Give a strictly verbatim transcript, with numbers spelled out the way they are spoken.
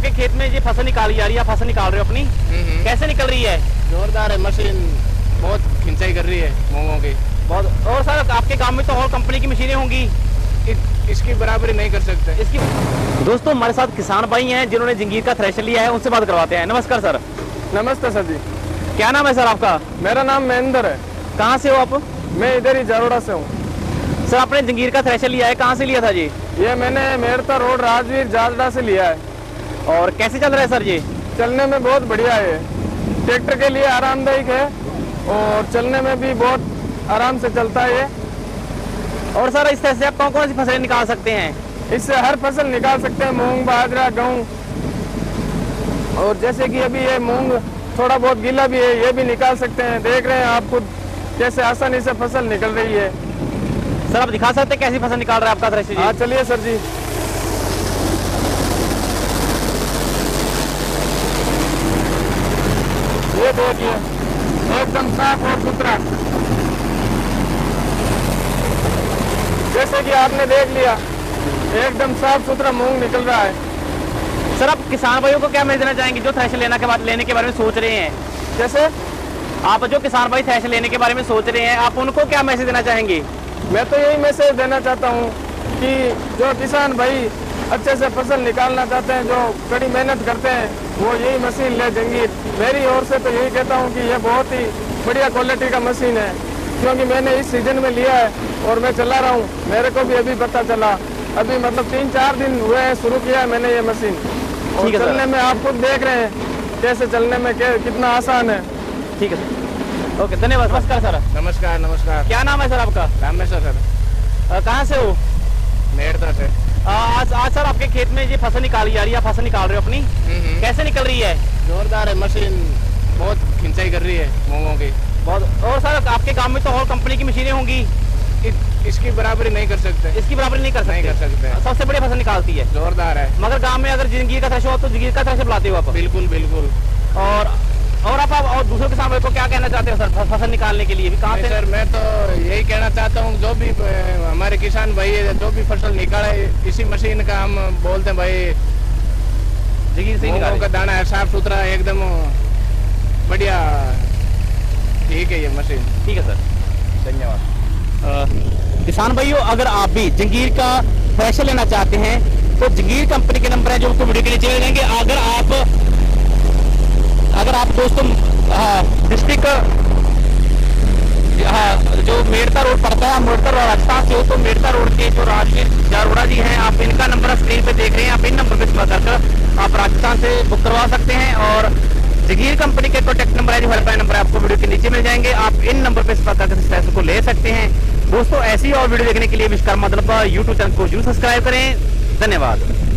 आपके खेत में ये फसल निकाली जा रही है, आप फसल निकाल रहे हो अपनी, कैसे निकल रही है? जोरदार है मशीन, बहुत खिंचाई कर रही है मूंगों की बहुत। और सर आपके गांव में तो और कंपनी की मशीनें होंगी, इत, इसकी बराबरी नहीं कर सकते इसकी। दोस्तों हमारे साथ किसान भाई हैं जिन्होंने जंगीर का थ्रेशर लिया है, उनसे बात करवाते हैं। नमस्कार सर। नमस्ते सर जी, क्या नाम है सर आपका? मेरा नाम महेंद्र है। कहाँ से हो आप? मैं इधर ही जारोड़ा से हूँ। सर आपने जंगीर का थ्रेशर लिया है, कहाँ से लिया था जी? ये मैंने मेरता रोड राजवीर जारोड़ा से लिया है। और कैसे चल रहा है सर जी? चलने में बहुत बढ़िया है, ट्रैक्टर के लिए आरामदायक है और चलने में भी बहुत आराम से चलता है। और सर इस तरह से आप कौन कौन सी फसलें निकाल सकते हैं? इससे हर फसल निकाल सकते हैं, मूंग, बाजरा, गेहूँ। और जैसे कि अभी ये मूंग थोड़ा बहुत गीला भी है, ये भी निकाल सकते हैं। देख रहे हैं आप खुद कैसे आसानी से फसल निकल रही है। सर आप दिखा सकते हैं कैसी फसल निकाल रहा है आपका थ्रेशर? हाँ चलिए सर जी। ये देखिए एकदम साफ और सुथरा, जैसे कि आपने देख लिया एकदम साफ सुथरा मूंग निकल रहा है। सर आप किसान भाइयों को क्या मैसेज देना चाहेंगे जो थ्रेशर लेने के बाद लेने के बारे में सोच रहे हैं? जैसे आप जो किसान भाई थ्रेशर लेने के बारे में सोच रहे हैं, आप उनको क्या मैसेज देना चाहेंगे? मैं तो यही मैसेज देना चाहता हूँ कि जो किसान भाई अच्छे से फसल निकालना चाहते हैं, जो कड़ी मेहनत करते हैं, वो यही मशीन ले जंगीर। मेरी ओर से तो यही कहता हूँ कि ये बहुत ही बढ़िया क्वालिटी का मशीन है, क्योंकि मैंने इस सीजन में लिया है और मैं चला रहा हूँ। मेरे को भी अभी पता चला, अभी मतलब तीन चार दिन हुए हैं शुरू किया है मैंने ये मशीन। और चलने में आप खुद देख रहे हैं कैसे चलने में कितना आसान है। ठीक है ओके, धन्यवाद। नमस्कार सर। नमस्कार नमस्कार। क्या नाम है सर आपका? रामेश्वर सर। कहाँ से हो? मेरठ से। आ, आज आज सर आपके खेत में ये फसल निकाली जा रही है, फसल निकाल रहे हो अपनी, कैसे निकल रही है? जोरदार है मशीन, बहुत खिंचाई कर रही है मूंगों की बहुत। और सर आपके गांव में तो और कंपनी की मशीनें होंगी, इत, इसकी बराबरी नहीं कर सकते इसकी बराबरी नहीं कर सकते नहीं कर सकते सबसे बड़ी फसल निकालती है, जोरदार है। मगर गाँव में अगर जंगीर का थ्रेशर हो तो जंगीर का थ्रेशर बुलाते हो आप? बिल्कुल बिल्कुल। और और आप, आप और दूसरों के सामने को क्या कहना चाहते हो सर फसल निकालने के लिए भी कहाँ से? सर मैं तो यही कहना चाहता हूँ जो भी हमारे किसान भाई है जो भी फसल निकाले इसी मशीन का, हम बोलते हैं भाई जंगीर से निकालो का दाना है, साफ सुथरा एकदम बढ़िया। ठीक है ये मशीन। ठीक है सर, धन्यवाद। किसान भाइयों अगर आप भी जंगीर का थ्रेशर लेना चाहते हैं तो जंगीर कंपनी के नंबर है जो आपको वीडियो के नीचे मिल जाएंगे। अगर आप अगर आप दोस्तों डिस्ट्रिक्ट जो मेरता रोड पड़ता है, मेरता रोड राजस्थान से हो तो मेरता रोड के जो राजवीर जारोड़ा जी हैं, आप इनका नंबर स्क्रीन पे देख रहे हैं, आप इन नंबर पे संपर्क आप राजस्थान से बुक करवा सकते हैं। और जंगीर कंपनी के कॉन्टैक्ट नंबर है जो हेल्पलाइन नंबर है, आपको वीडियो के नीचे मिल जाएंगे, आप इन नंबर पे संपर्क को ले सकते हैं। दोस्तों ऐसी और वीडियो देखने के लिए विश्वकर्मा मतलब यूट्यूब चैनल को जरूर सब्सक्राइब करें। धन्यवाद।